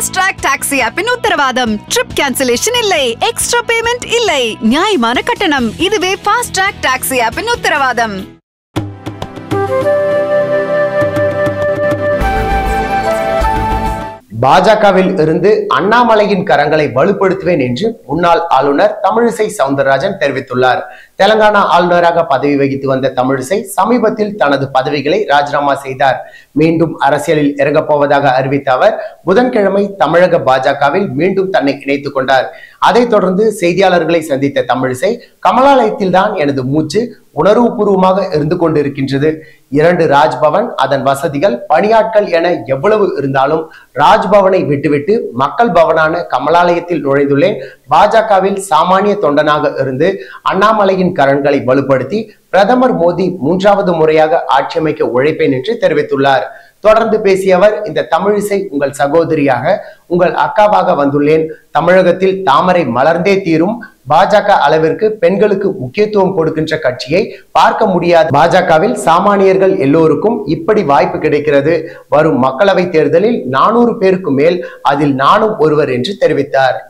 fast track taxi app in Uthravadam. Trip cancellation illai, extra payment illai, nyayamana kattanam. Iduve fast track taxi app in Uthravadam. பாஜகவில் இருந்து அண்ணாமலையின் கரங்களை வலுப்படுத்துவேன் என்று முன்னாள் ஆளுநர் தமிழிசை சவுந்தரராஜன் தெரிவித்துள்ளார். தெலங்கானா ஆளுநராக பதவி வகித்து வந்த தமிழிசை சமீபத்தில் தனது பதவிகளை ராஜினாமா செய்தார். மீண்டும் அரசியலில் இறங்கப்போவதாக அறிவித்த அவர் புதன்கிழமை தமிழக பாஜகவில் மீண்டும் தன்னை இணைத்துக் கொண்டார். அதைத் தொடர்ந்து செய்தியாளர்களை சந்தித்த தமிழிசை, கமலாலயத்தில்தான் எனது மூச்சு உணர்வுபூர்வமாக இருந்து கொண்டிருக்கின்றது. 2 ராஜ்பவன், அதன் வசதிகள், பணியாட்கள் என எவ்வளவு இருந்தாலும் ராஜ்பவனை விட்டுவிட்டு மக்கள் பவனான கமலாலயத்தில் நுழைந்துள்ளேன். பாஜகவில் சாமானிய தொண்டனாக இருந்து அண்ணாமலையின் கரங்களை வலுப்படுத்தி பிரதமர் மோடி 3வது முறையாக ஆட்சியமைக்க உழைப்பேன் என்று தெரிவித்துள்ளார். தொடர்ந்து பேசிய அவர், இந்த தமிழிசை உங்கள் சகோதரியாக, உங்கள் அக்காவாக வந்துள்ளேன். தமிழகத்தில் தாமரை மலர்ந்தே தீரும். பாஜக அளவிற்கு பெண்களுக்கு முக்கியத்துவம் கொடுக்கின்ற கட்சியை பார்க்க முடியாது. பாஜகவில் சாமானியர்கள் எல்லோருக்கும் இப்படி வாய்ப்பு கிடைக்கிறது. வரும் மக்களவை தேர்தலில் 400 பேருக்கு மேல், அதில் நானும் ஒருவர் என்று தெரிவித்தார்.